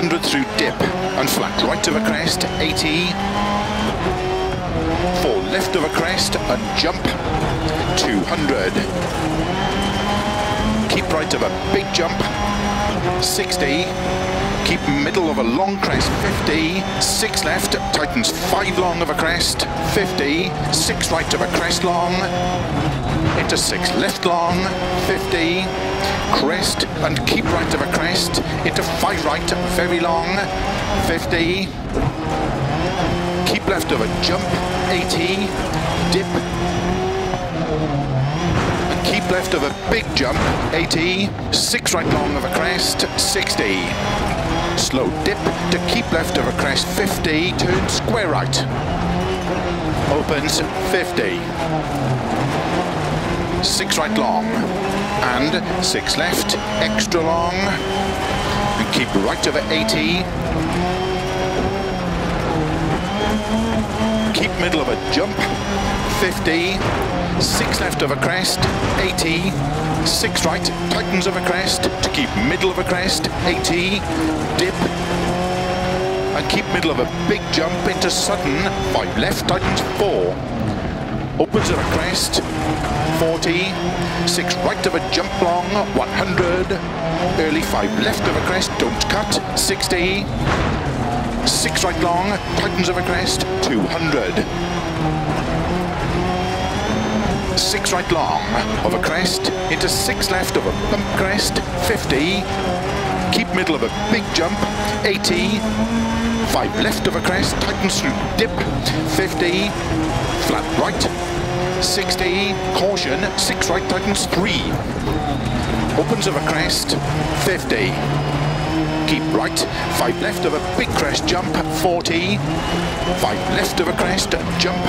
600 through dip and flat right of a crest, 80. For left of a crest and jump, 200. Keep right of a big jump, 60. Keep middle of a long crest, 50. 6 left, tightens 5 long of a crest, 50. 6 right of a crest long, into 6 left long, 50. Crest and keep right of a crest, into 5 right, very long, 50. Keep left of a jump, 80. Dip. And keep left of a big jump, 80. 6 right long of a crest, 60. Slow dip to keep left of a crest, 50, turn square right, opens 50, 6 right long and 6 left, extra long, and keep right of a 80, keep middle of a jump, 50, 6 left of a crest, 80, 6 right, tightens of a crest, to keep middle of a crest, 80, dip, and keep middle of a big jump into sudden, 5 left, tightens 4, opens of a crest, 40, 6 right of a jump long, 100, early 5 left of a crest, don't cut, 60, 6 right long, tightens of a crest, 200. 6 right long of a crest, into 6 left of a bump crest, 50, keep middle of a big jump, 80, 5 left of a crest, tightens through dip, 50, flat right, 60, caution, 6 right tightens 3, opens of a crest, 50, keep right, 5 left of a big crest jump, 40, 5 left of a crest jump,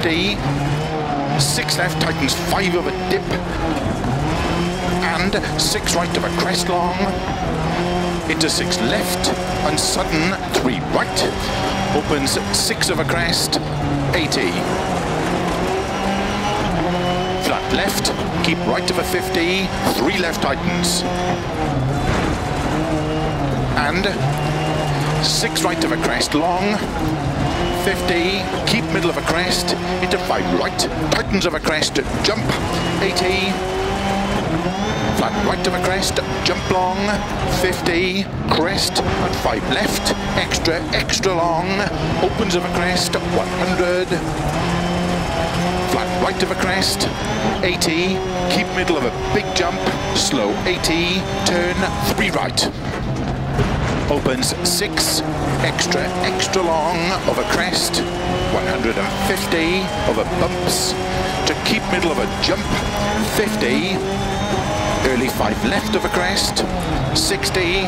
50, 6 left tightens 5 of a dip and 6 right of a crest long into 6 left and sudden 3 right opens 6 of a crest, 80, flat left, keep right of a 50, 3 left tightens and 6 right of a crest long, 50, keep middle of a crest, into 5 right, tightens of a crest, jump, 80, flat right of a crest, jump long, 50, crest, and 5 left, extra, extra long, opens of a crest, 100, flat right of a crest, 80, keep middle of a big jump, slow 80, turn, 3 right. Opens 6, extra, extra long of a crest, 150 of a bumps, to keep middle of a jump, 50, early 5 left of a crest, 60,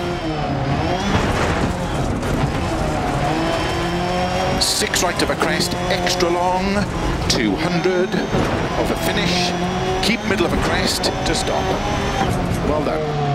6 right of a crest, extra long, 200 of a finish, keep middle of a crest to stop. Well done.